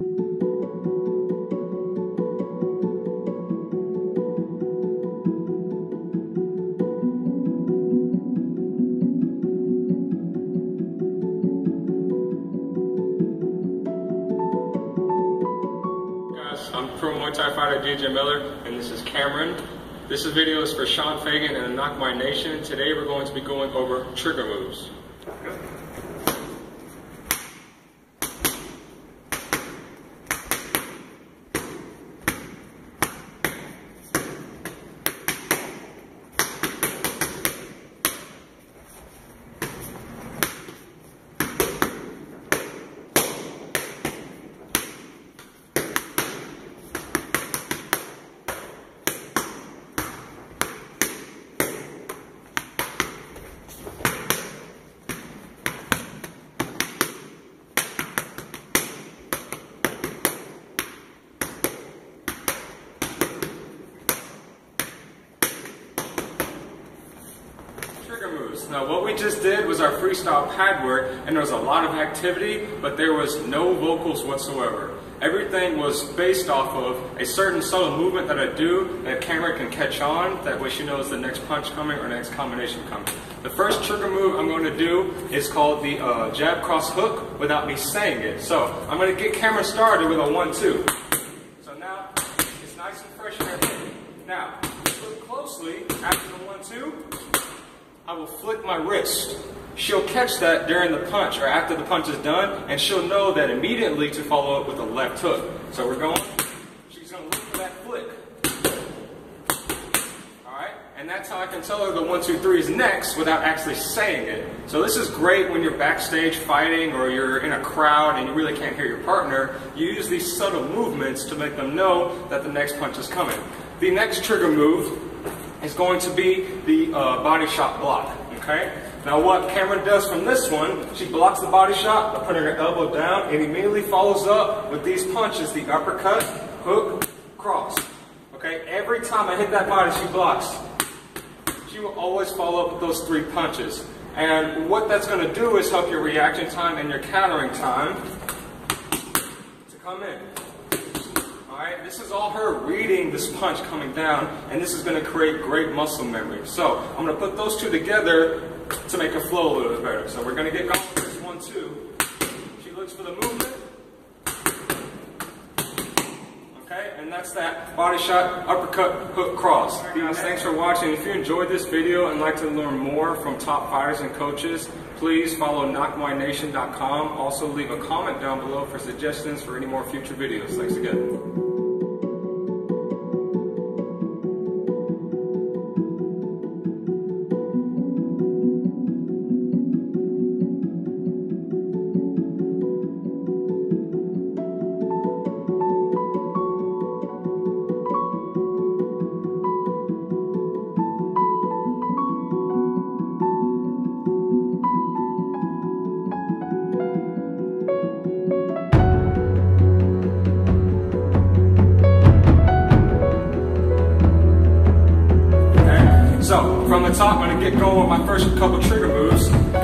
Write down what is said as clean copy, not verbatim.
I'm pro Muay Thai fighter DJ Miller, and this is Cameron. This video is for Sean Fagan and the Nak Muay Nation. Today we're going to be going over trigger moves. Now what we just did was our freestyle pad work, and there was a lot of activity, but there was no vocals whatsoever. Everything was based off of a certain subtle movement that I do that a camera can catch on, that way she knows the next punch coming or next combination coming. The first trigger move I'm going to do is called the jab cross hook without me saying it. So I'm going to get camera started with a 1-2. So now it's nice and fresh and everything. Now look closely after the 1-2. I will flick my wrist. She'll catch that during the punch or after the punch is done, and she'll know that immediately to follow up with a left hook. So we're going, she's going to look for that flick. Alright, and that's how I can tell her the 1, 2, 3 is next without actually saying it. So this is great when you're backstage fighting or you're in a crowd and you really can't hear your partner. You use these subtle movements to make them know that the next punch is coming. The next trigger move is going to be the body shot block, okay? Now what Cameron does from this one, she blocks the body shot by putting her elbow down and immediately follows up with these punches, the uppercut, hook, cross, okay? Every time I hit that body, she blocks. She will always follow up with those 3 punches. And what that's gonna do is help your reaction time and your countering time to come in. Alright, this is all her reading this punch coming down, and this is going to create great muscle memory. So, I'm going to put those 2 together to make it flow a little bit better. So, we're going to get going with this 1-2. She looks for the movement. Okay, and that's that body shot, uppercut, hook, cross. Alright guys, thanks for watching. If you enjoyed this video and like to learn more from top fighters and coaches, please follow NakMuayNation.com. Also leave a comment down below for suggestions for any more future videos. Thanks again. So, from the top, I'm going to get going with my first couple trigger moves.